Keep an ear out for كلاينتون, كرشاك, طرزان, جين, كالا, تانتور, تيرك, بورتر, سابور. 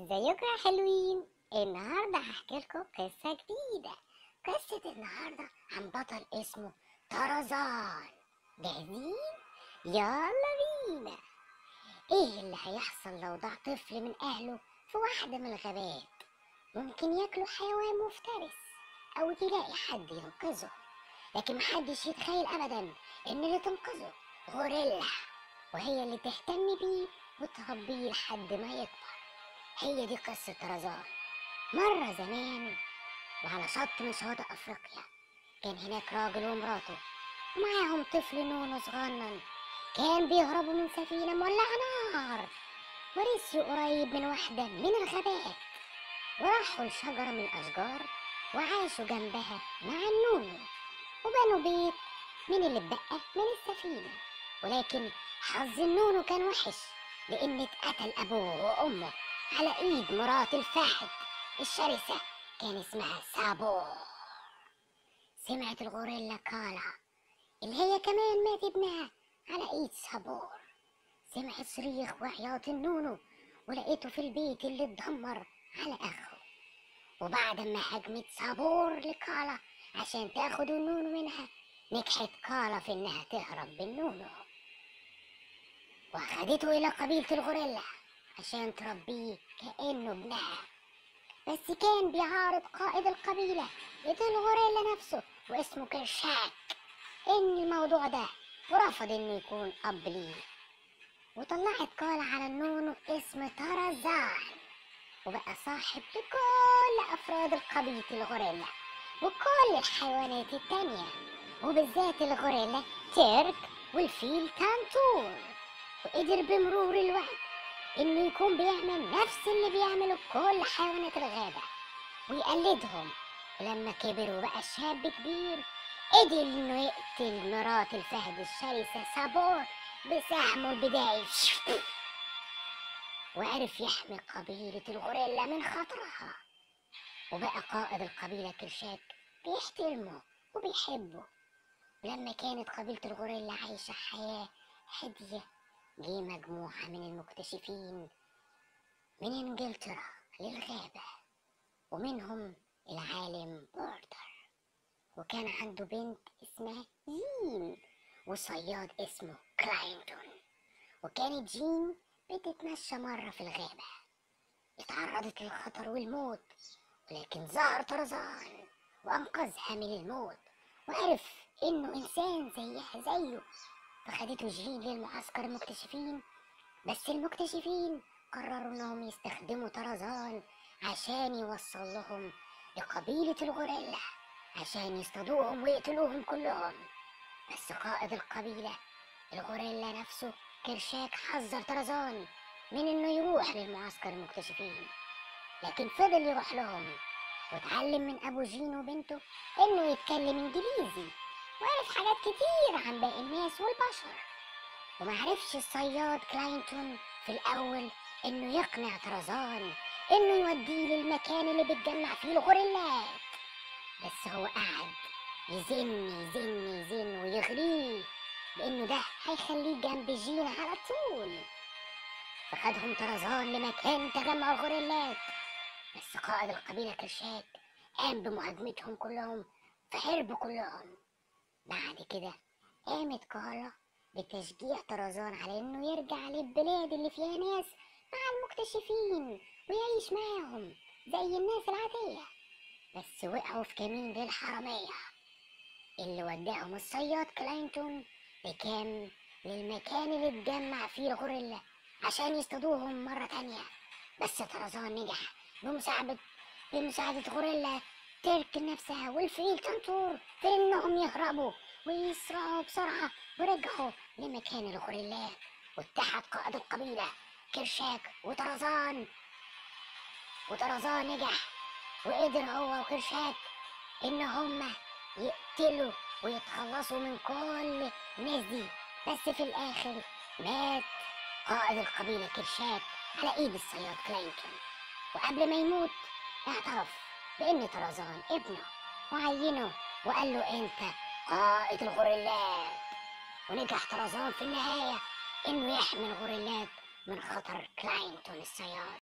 ازيكم يا حلوين؟ النهارده هحكي لكم قصه جديده. قصه النهارده عن بطل اسمه طرزان. جاهزين؟ يلا بينا. ايه اللي هيحصل لو ضاع طفل من اهله في واحده من الغابات؟ ممكن ياكله حيوان مفترس او تلاقي حد ينقذه، لكن محدش يتخيل ابدا ان اللي تنقذه غوريلا، وهي اللي تهتم بيه وتربيه لحد ما يكبر. هي دي قصة طرزان. مرة زمان وعلى شط من شواطئ أفريقيا، كان هناك راجل ومراته ومعاهم طفل نونو صغنن، كان بيهربوا من سفينة مولعة نار، ورسيوا قريب من واحدة من الغابات، وراحوا لشجرة من الأشجار وعاشوا جنبها مع النونو، وبنوا بيت من اللي اتبقى من السفينة. ولكن حظ النونو كان وحش، لأن اتقتل أبوه وأمه على ايد مرات الفهد الشرسة، كان اسمها سابور. سمعت الغوريلا كالا اللي هي كمان مات ابنها على ايد سابور، سمعت صريخ وعياط النونو ولقيته في البيت اللي اتدمر على اخره. وبعد ما هجمت سابور لكالا عشان تاخد النونو منها، نجحت كالا في انها تهرب بالنونو واخدته الى قبيلة الغوريلا عشان تربيه كأنه ابنها، بس كان بيعارض قائد القبيلة بتاع الغوريلا نفسه واسمه كرشاك ان الموضوع ده، ورفض انه يكون اب ليه. وطلعت كالا على النونو اسم طرزان، وبقى صاحب لكل افراد قبيلة الغوريلا وكل الحيوانات التانية، وبالذات الغوريلا تيرك والفيل تانتور. وقدر بمرور الوقت انه يكون بيعمل نفس اللي بيعمله كل حيوانات الغابة ويقلدهم. ولما كبر وبقى شاب كبير، قدر انه يقتل مرات الفهد الشرسة سابور بسهمه البدائي، وعرف يحمي قبيلة الغوريلا من خطرها، وبقى قائد القبيلة كرشاك بيحترمه وبيحبه. ولما كانت قبيلة الغوريلا عايشة حياة هادية، جه مجموعة من المكتشفين من انجلترا للغابة، ومنهم العالم بورتر، وكان عنده بنت اسمها جين وصياد اسمه كلاينتون. وكانت جين بتتمشى مرة في الغابة، اتعرضت للخطر والموت، ولكن ظهر طرزان وانقذها من الموت، وعرف انه انسان زيها زيه، فخدته جين للمعسكر المكتشفين. بس المكتشفين قرروا انهم يستخدموا طرزان عشان يوصل لهم لقبيلة الغوريلا عشان يصطادوهم ويقتلوهم كلهم. بس قائد القبيلة الغوريلا نفسه كرشاك حذر طرزان من انه يروح للمعسكر المكتشفين، لكن فضل يروح لهم، واتعلم من ابو جين وبنته انه يتكلم انجليزي، وعرف حاجات كتير عن باقي الناس والبشر. ومعرفش الصياد كلاينتون في الأول إنه يقنع طرزان إنه يوديه للمكان اللي بتجمع فيه الغوريلات، بس هو قعد يزن ويغريه بإنه ده هيخليه جنب جين على طول. فخدهم طرزان لمكان تجمع الغوريلات، بس قائد القبيلة كرشاك قام بمهاجمتهم كلهم، فهربوا كلهم. بعد كده قامت كالا بتشجيع طرزان على انه يرجع للبلاد اللي فيها ناس مع المكتشفين ويعيش معاهم زي الناس العادية، بس وقعوا في كمين للحرامية اللي وداهم الصياد كلاينتون للمكان اللي اتجمع فيه الغوريلا عشان يصطادوهم مرة تانية. بس طرزان نجح بمساعدة غوريلا تيرك نفسها والفيل تانتور في انهم يهربوا ويسرعوا بسرعة، ورجعوا لمكان الغوريلات، واتحد قائد القبيلة كرشاك وطرزان. وطرزان نجح وقدر هو وكرشاك ان هما يقتلوا ويتخلصوا من كل الناس دي، بس في الاخر مات قائد القبيلة كرشاك على ايد الصياد كلاينتون. وقبل ما يموت اعترف بإن طرزان ابنه، وعينه وقال له أنت قائد الغوريلات. ونجح طرزان في النهاية إنه يحمي الغوريلات من خطر كلاينتون الصياد.